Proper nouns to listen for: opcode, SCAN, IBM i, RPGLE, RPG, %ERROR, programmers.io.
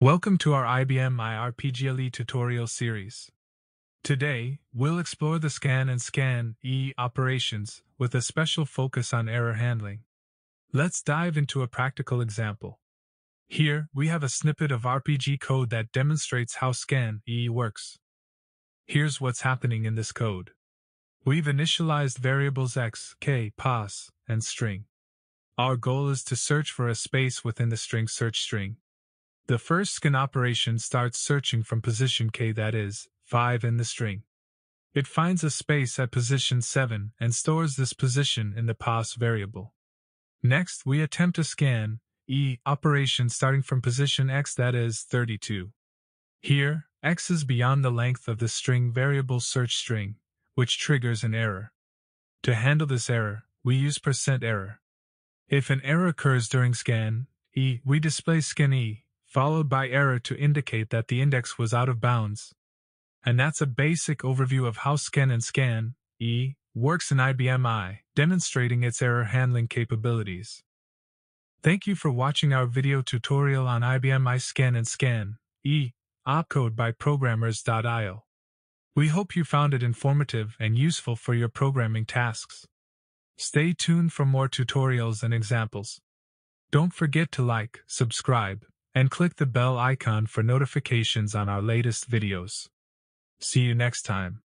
Welcome to our IBM i RPGLE tutorial series. Today, we'll explore the scan and scan operations with a special focus on error handling. Let's dive into a practical example. Here, we have a snippet of RPG code that demonstrates how scan works. Here's what's happening in this code. We've initialized variables x, k, pos, and string. Our goal is to search for a space within the string search string. The first scan operation starts searching from position k, that is, 5 in the string. It finds a space at position 7 and stores this position in the pos variable. Next, we attempt a scan operation starting from position x, that is, 32. Here, x is beyond the length of the string variable search string, which triggers an error. To handle this error, we use %ERROR. If an error occurs during scan we display scan followed by error to indicate that the index was out of bounds. And that's a basic overview of how scan and scan works in IBM i, demonstrating its error handling capabilities. Thank you for watching our video tutorial on IBM i scan and scan opcode by programmers.io. We hope you found it informative and useful for your programming tasks. Stay tuned for more tutorials and examples. Don't forget to like, subscribe, and click the bell icon for notifications on our latest videos. See you next time.